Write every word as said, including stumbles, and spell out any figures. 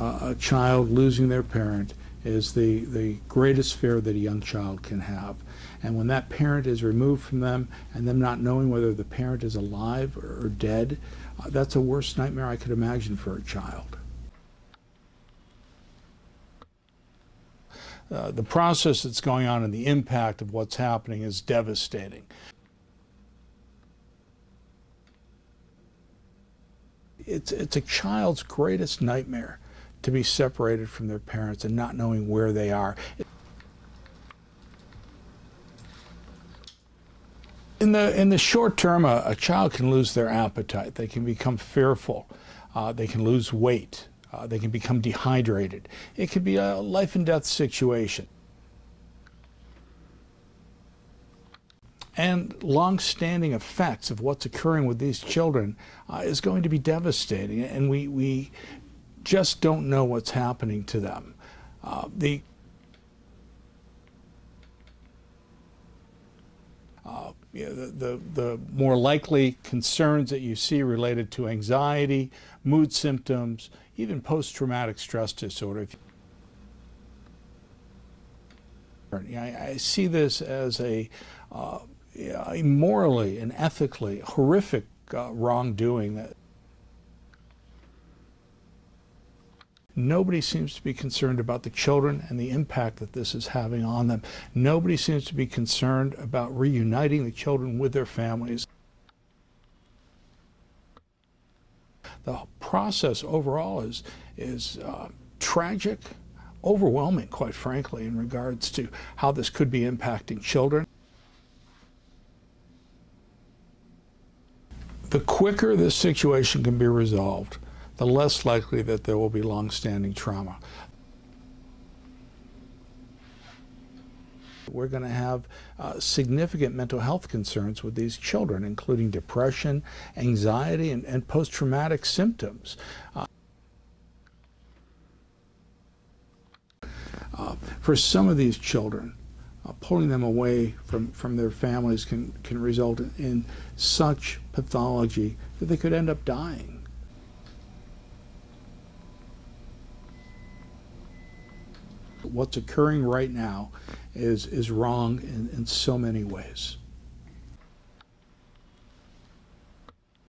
uh, a child losing their parent is the, the greatest fear that a young child can have. And when that parent is removed from them and them not knowing whether the parent is alive or, or dead, uh, that's the worst nightmare I could imagine for a child. Uh, the process that's going on and the impact of what's happening is devastating. It's, it's a child's greatest nightmare to be separated from their parents and not knowing where they are. In the, in the short term, a, a child can lose their appetite. They can become fearful. Uh, they can lose weight. Uh, they can become dehydrated. It could be a life and death situation. And long-standing effects of what's occurring with these children uh, is going to be devastating, and we, we just don't know what's happening to them. Uh, the uh, you know, the, the, the more likely concerns that you see related to anxiety, mood symptoms, even post-traumatic stress disorder. I, I see this as a uh, a morally and ethically horrific uh, wrongdoing that nobody seems to be concerned about the children and the impact that this is having on them. Nobody seems to be concerned about reuniting the children with their families. The process overall is, is uh, tragic, overwhelming, quite frankly, in regards to how this could be impacting children. The quicker this situation can be resolved, the less likely that there will be long-standing trauma. We're going to have uh, significant mental health concerns with these children, including depression, anxiety, and, and post-traumatic symptoms. Uh, uh, for some of these children, Uh, pulling them away from, from their families can, can result in, in such pathology that they could end up dying. What's occurring right now is, is wrong in, in so many ways.